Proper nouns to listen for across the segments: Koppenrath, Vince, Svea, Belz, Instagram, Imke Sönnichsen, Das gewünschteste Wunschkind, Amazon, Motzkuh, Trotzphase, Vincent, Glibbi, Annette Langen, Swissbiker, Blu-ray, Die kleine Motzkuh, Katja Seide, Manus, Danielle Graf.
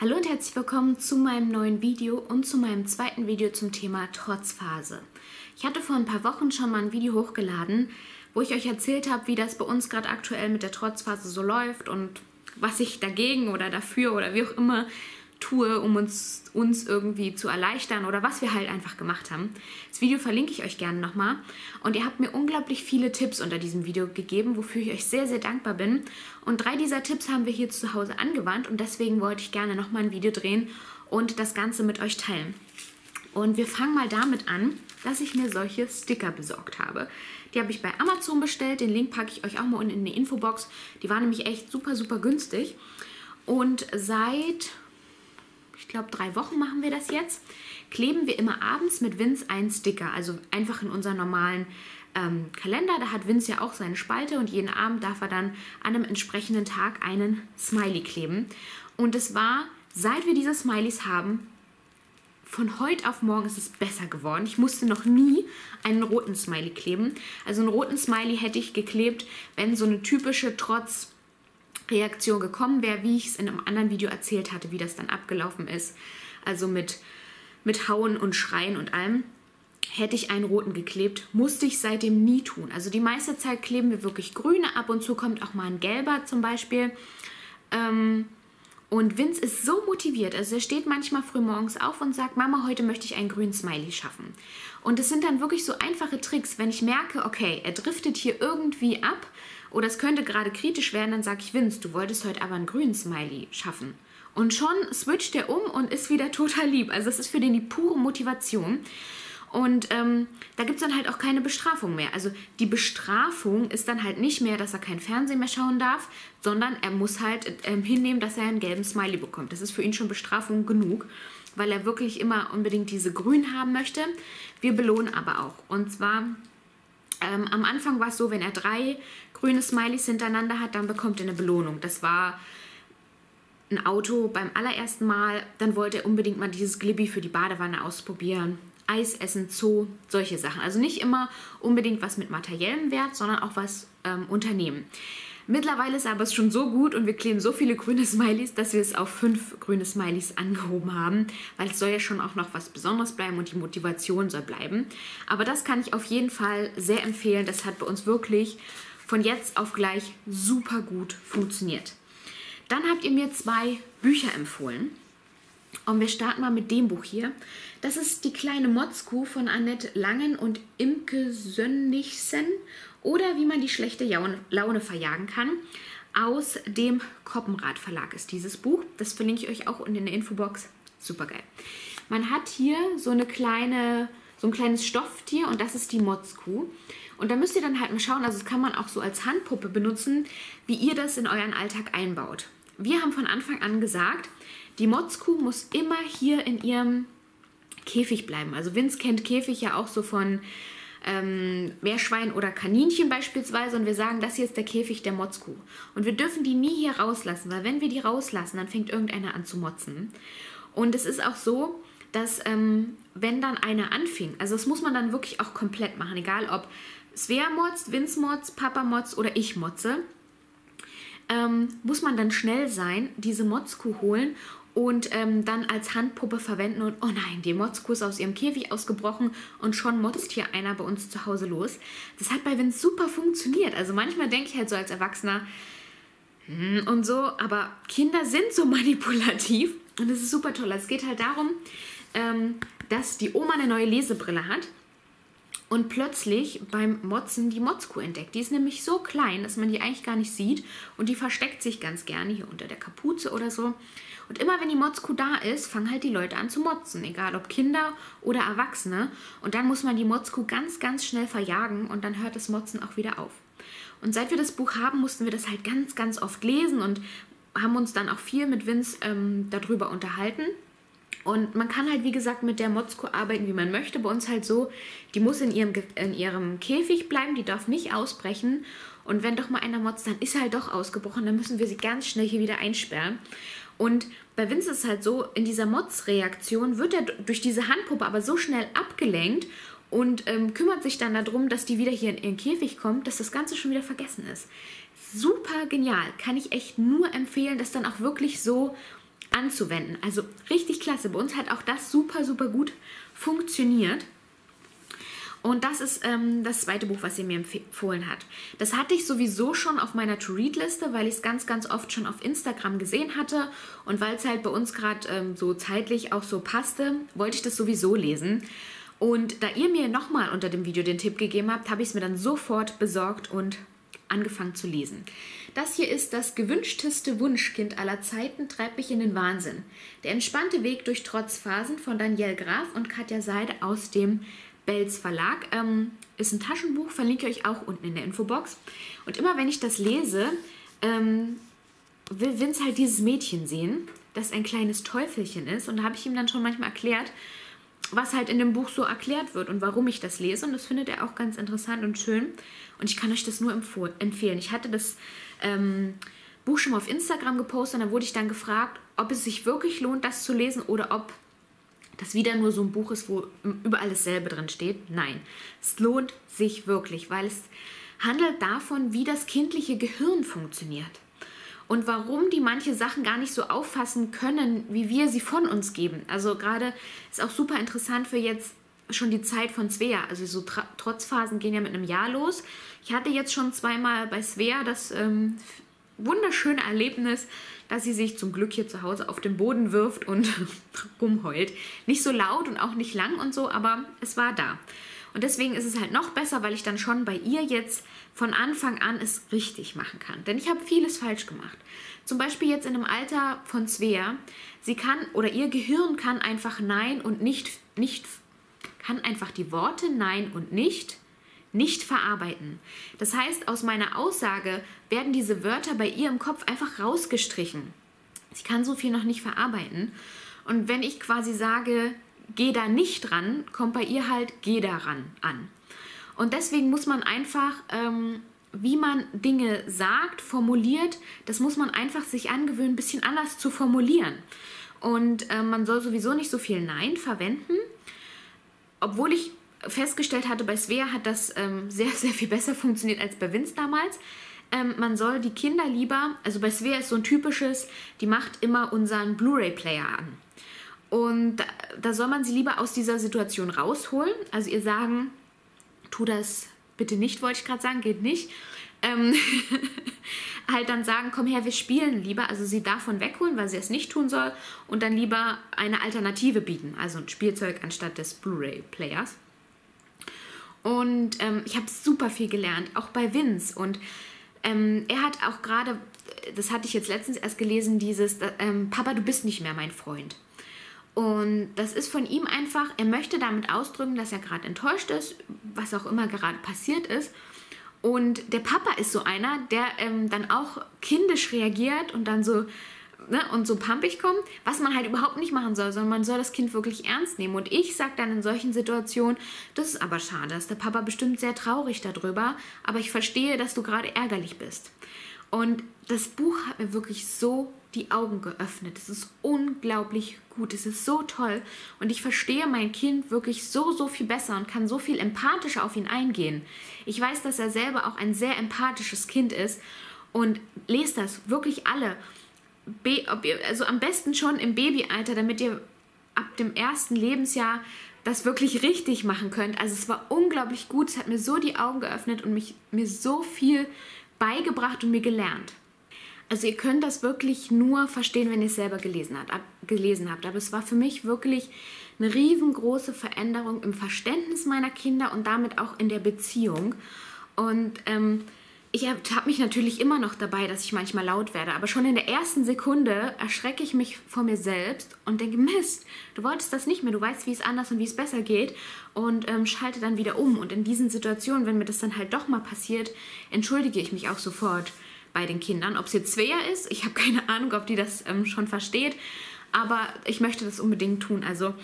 Hallo und herzlich willkommen zu meinem neuen Video und zu meinem zweiten Video zum Thema Trotzphase. Ich hatte vor ein paar Wochen schon mal ein Video hochgeladen, wo ich euch erzählt habe, wie das bei uns gerade aktuell mit der Trotzphase so läuft und was ich dagegen oder dafür oder wie auch immer tue, um uns irgendwie zu erleichtern oder was wir halt einfach gemacht haben. Das Video verlinke ich euch gerne nochmal. Und ihr habt mir unglaublich viele Tipps unter diesem Video gegeben, wofür ich euch sehr, sehr dankbar bin. Und 3 dieser Tipps haben wir hier zu Hause angewandt und deswegen wollte ich gerne nochmal ein Video drehen und das Ganze mit euch teilen. Und wir fangen mal damit an, dass ich mir solche Sticker besorgt habe. Die habe ich bei Amazon bestellt, den Link packe ich euch auch mal unten in die Infobox. Die waren nämlich echt super, super günstig. Und seit... ich glaube, 3 Wochen machen wir das jetzt, kleben wir immer abends mit Vince einen Sticker. Also einfach in unseren normalen Kalender. Da hat Vince ja auch seine Spalte und jeden Abend darf er dann an einem entsprechenden Tag einen Smiley kleben. Und es war, seit wir diese Smileys haben, von heute auf morgen ist es besser geworden. Ich musste noch nie einen roten Smiley kleben. Also einen roten Smiley hätte ich geklebt, wenn so eine typische Trotz... Reaktion gekommen wäre, wie ich es in einem anderen Video erzählt hatte, wie das dann abgelaufen ist. Also mit Hauen und Schreien und allem. Hätte ich einen roten geklebt, musste ich seitdem nie tun. Also die meiste Zeit kleben wir wirklich grüne, ab und zu kommt auch mal ein gelber zum Beispiel. Und Vince ist so motiviert, also er steht manchmal früh morgens auf und sagt, Mama, heute möchte ich einen grünen Smiley schaffen. Und es sind dann wirklich so einfache Tricks, wenn ich merke, okay, er driftet hier irgendwie ab oder es könnte gerade kritisch werden, dann sage ich, Vince, du wolltest heute aber einen grünen Smiley schaffen. Und schon switcht er um und ist wieder total lieb. Also das ist für den die pure Motivation. Und da gibt es dann halt auch keine Bestrafung mehr. Also die Bestrafung ist dann halt nicht mehr, dass er kein Fernsehen mehr schauen darf, sondern er muss halt hinnehmen, dass er einen gelben Smiley bekommt. Das ist für ihn schon Bestrafung genug, weil er wirklich immer unbedingt diese Grün haben möchte. Wir belohnen aber auch. Und zwar am Anfang war es so, wenn er 3 grüne Smileys hintereinander hat, dann bekommt er eine Belohnung. Das war... ein Auto beim allerersten Mal, dann wollte er unbedingt mal dieses Glibbi für die Badewanne ausprobieren, Eis essen, Zoo, solche Sachen. Also nicht immer unbedingt was mit materiellem Wert, sondern auch was unternehmen. Mittlerweile ist aber es schon so gut und wir kleben so viele grüne Smileys, dass wir es auf 5 grüne Smileys angehoben haben, weil es soll ja schon auch noch was Besonderes bleiben und die Motivation soll bleiben. Aber das kann ich auf jeden Fall sehr empfehlen. Das hat bei uns wirklich von jetzt auf gleich super gut funktioniert. Dann habt ihr mir 2 Bücher empfohlen und wir starten mal mit dem Buch hier. Das ist Die kleine Motzkuh von Annette Langen und Imke Sönnichsen oder Wie man die schlechte Laune verjagen kann. Aus dem Koppenrath Verlag ist dieses Buch. Das verlinke ich euch auch unten in der Infobox. Supergeil. Man hat hier so ein kleines Stofftier und das ist die Motzkuh. Und da müsst ihr dann halt mal schauen, also das kann man auch so als Handpuppe benutzen, wie ihr das in euren Alltag einbaut. Wir haben von Anfang an gesagt, die Motzkuh muss immer hier in ihrem Käfig bleiben. Also Vince kennt Käfig ja auch so von Meerschwein oder Kaninchen beispielsweise und wir sagen, das hier ist der Käfig der Motzkuh. Und wir dürfen die nie hier rauslassen, weil wenn wir die rauslassen, dann fängt irgendeiner an zu motzen. Und es ist auch so, dass wenn dann einer anfing, also das muss man dann wirklich auch komplett machen, egal ob Svea motzt, Vince motzt, Papa motzt oder ich motze, muss man dann schnell sein, diese Motzkuh holen und dann als Handpuppe verwenden und oh nein, die Motzkuh ist aus ihrem Käfig ausgebrochen und schon motzt hier einer bei uns zu Hause los. Das hat bei Vince super funktioniert, also manchmal denke ich halt so als Erwachsener und so, aber Kinder sind so manipulativ und das ist super toll. Es geht halt darum, dass die Oma eine neue Lesebrille hat und plötzlich beim Motzen die Motzkuh entdeckt. Die ist nämlich so klein, dass man die eigentlich gar nicht sieht und die versteckt sich ganz gerne hier unter der Kapuze oder so. Und immer wenn die Motzkuh da ist, fangen halt die Leute an zu motzen, egal ob Kinder oder Erwachsene. Und dann muss man die Motzkuh ganz, ganz schnell verjagen und dann hört das Motzen auch wieder auf. Und seit wir das Buch haben, mussten wir das halt ganz, ganz oft lesen und haben uns dann auch viel mit Vince darüber unterhalten. Und man kann halt, wie gesagt, mit der Motzkuh arbeiten, wie man möchte. Bei uns halt so, die muss in ihrem Käfig bleiben, die darf nicht ausbrechen. Und wenn doch mal einer motzt, dann ist er halt doch ausgebrochen, dann müssen wir sie ganz schnell hier wieder einsperren. Und bei Vince ist es halt so, in dieser Motzreaktion wird er durch diese Handpuppe aber so schnell abgelenkt und kümmert sich dann darum, dass die wieder hier in ihren Käfig kommt, dass das Ganze schon wieder vergessen ist. Super genial, kann ich echt nur empfehlen, das dann auch wirklich so anzuwenden. Also richtig klasse. Bei uns hat auch das super, super gut funktioniert. Und das ist das zweite Buch, was sie mir empfohlen hat. Das hatte ich sowieso schon auf meiner To-Read-Liste, weil ich es ganz, ganz oft schon auf Instagram gesehen hatte. Und weil es halt bei uns gerade so zeitlich auch so passte, wollte ich das sowieso lesen. Und da ihr mir nochmal unter dem Video den Tipp gegeben habt, habe ich es mir dann sofort besorgt und angefangen zu lesen. Das hier ist Das gewünschteste Wunschkind aller Zeiten, treibt mich in den Wahnsinn. Der entspannte Weg durch Trotzphasen von Danielle Graf und Katja Seide aus dem Belz Verlag. Ist ein Taschenbuch, verlinke ich euch auch unten in der Infobox. Und immer wenn ich das lese, will Vince halt dieses Mädchen sehen, das ein kleines Teufelchen ist. Und da habe ich ihm dann schon manchmal erklärt, was halt in dem Buch so erklärt wird und warum ich das lese. Und das findet er auch ganz interessant und schön. Und ich kann euch das nur empfehlen. Ich hatte das Buch schon mal auf Instagram gepostet und da wurde ich dann gefragt, ob es sich wirklich lohnt, das zu lesen oder ob das wieder nur so ein Buch ist, wo überall dasselbe drin steht. Nein, es lohnt sich wirklich, weil es handelt davon, wie das kindliche Gehirn funktioniert und warum die manche Sachen gar nicht so auffassen können, wie wir sie von uns geben. Also gerade ist auch super interessant für jetzt schon die Zeit von Svea. Also so Trotzphasen gehen ja mit einem Jahr los. Ich hatte jetzt schon zweimal bei Svea das wunderschöne Erlebnis, dass sie sich zum Glück hier zu Hause auf den Boden wirft und rumheult. Nicht so laut und auch nicht lang und so, aber es war da. Und deswegen ist es halt noch besser, weil ich dann schon bei ihr jetzt von Anfang an es richtig machen kann. Denn ich habe vieles falsch gemacht. Zum Beispiel jetzt in dem Alter von Svea. Sie kann, oder ihr Gehirn kann einfach Nein und nicht kann einfach die Worte Nein und nicht verarbeiten. Das heißt, aus meiner Aussage werden diese Wörter bei ihr im Kopf einfach rausgestrichen. Sie kann so viel noch nicht verarbeiten. Und wenn ich quasi sage, geh da nicht ran, kommt bei ihr halt geh daran an. Und deswegen muss man einfach, wie man Dinge sagt, formuliert, das muss man einfach sich angewöhnen, ein bisschen anders zu formulieren. Und man soll sowieso nicht so viel Nein verwenden, obwohl ich festgestellt hatte, bei Svea hat das sehr, sehr viel besser funktioniert als bei Vince damals. Man soll die Kinder lieber, also bei Svea ist so ein typisches, die macht immer unseren Blu-ray-Player an. Und da soll man sie lieber aus dieser Situation rausholen. Also ihr sagen, tu das bitte nicht, wollte ich gerade sagen, geht nicht. Halt dann sagen, komm her, wir spielen lieber. Also sie davon wegholen, weil sie es nicht tun soll. Und dann lieber eine Alternative bieten. Also ein Spielzeug anstatt des Blu-ray-Players. Und ich habe super viel gelernt, auch bei Vince. Und er hat auch gerade, das hatte ich jetzt letztens erst gelesen, dieses Papa, du bist nicht mehr mein Freund. Und das ist von ihm einfach, er möchte damit ausdrücken, dass er gerade enttäuscht ist, was auch immer gerade passiert ist. Und der Papa ist so einer, der dann auch kindisch reagiert und dann so, ne, und so pampig kommt, was man halt überhaupt nicht machen soll, sondern man soll das Kind wirklich ernst nehmen. Und ich sage dann in solchen Situationen, das ist aber schade, dass der Papa bestimmt sehr traurig darüber, aber ich verstehe, dass du gerade ärgerlich bist. Und das Buch hat mir wirklich so die Augen geöffnet. Es ist unglaublich gut, es ist so toll und ich verstehe mein Kind wirklich so, so viel besser und kann so viel empathischer auf ihn eingehen. Ich weiß, dass er selber auch ein sehr empathisches Kind ist und lest das wirklich alle. Also am besten schon im Babyalter, damit ihr ab dem ersten Lebensjahr das wirklich richtig machen könnt. Also es war unglaublich gut, es hat mir so die Augen geöffnet und mir so viel beigebracht und mir gelernt. Also ihr könnt das wirklich nur verstehen, wenn ihr es selber gelesen habt. Aber es war für mich wirklich eine riesengroße Veränderung im Verständnis meiner Kinder und damit auch in der Beziehung. Und ich habe mich natürlich immer noch dabei, dass ich manchmal laut werde, aber schon in der ersten Sekunde erschrecke ich mich vor mir selbst und denke, Mist, du wolltest das nicht mehr, du weißt, wie es anders und wie es besser geht und schalte dann wieder um. Und in diesen Situationen, wenn mir das dann halt doch mal passiert, entschuldige ich mich auch sofort bei den Kindern. Ob es jetzt Svea ist, ich habe keine Ahnung, ob die das schon versteht, aber ich möchte das unbedingt tun, also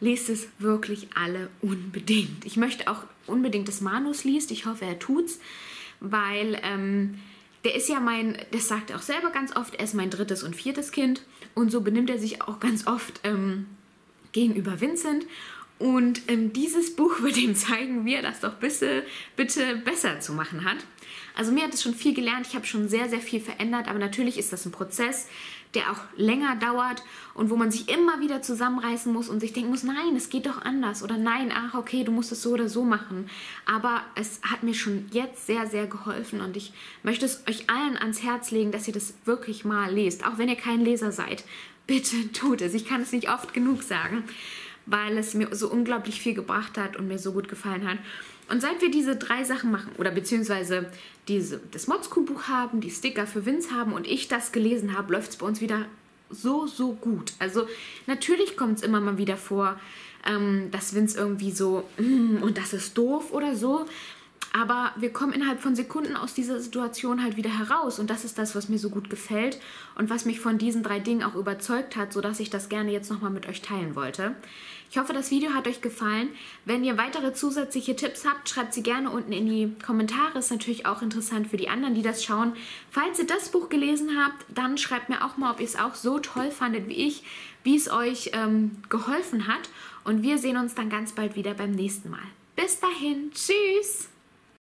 lest es wirklich alle unbedingt. Ich möchte auch unbedingt, dass Manus liest, ich hoffe, er tut's. Weil der ist ja das sagt er auch selber ganz oft, er ist mein drittes und viertes Kind. Und so benimmt er sich auch ganz oft gegenüber Vincent. Und dieses Buch wird ihm zeigen, wie er das doch bitte besser zu machen hat. Also mir hat es schon viel gelernt, ich habe schon sehr, sehr viel verändert, aber natürlich ist das ein Prozess, der auch länger dauert und wo man sich immer wieder zusammenreißen muss und sich denken muss, nein, es geht doch anders oder nein, ach okay, du musst es so oder so machen. Aber es hat mir schon jetzt sehr, sehr geholfen und ich möchte es euch allen ans Herz legen, dass ihr das wirklich mal lest, auch wenn ihr kein Leser seid. Bitte tut es, ich kann es nicht oft genug sagen, weil es mir so unglaublich viel gebracht hat und mir so gut gefallen hat. Und seit wir diese drei Sachen machen, oder beziehungsweise das Motzkuh-Buch haben, die Sticker für Vince haben und ich das gelesen habe, läuft es bei uns wieder so, so gut. Also natürlich kommt es immer mal wieder vor, dass Vince irgendwie so, und das ist doof oder so. Aber wir kommen innerhalb von Sekunden aus dieser Situation halt wieder heraus. Und das ist das, was mir so gut gefällt und was mich von diesen drei Dingen auch überzeugt hat, sodass ich das gerne jetzt nochmal mit euch teilen wollte. Ich hoffe, das Video hat euch gefallen. Wenn ihr weitere zusätzliche Tipps habt, schreibt sie gerne unten in die Kommentare. Ist natürlich auch interessant für die anderen, die das schauen. Falls ihr das Buch gelesen habt, dann schreibt mir auch mal, ob ihr es auch so toll fandet wie ich, wie es euch geholfen hat. Und wir sehen uns dann ganz bald wieder beim nächsten Mal. Bis dahin, tschüss!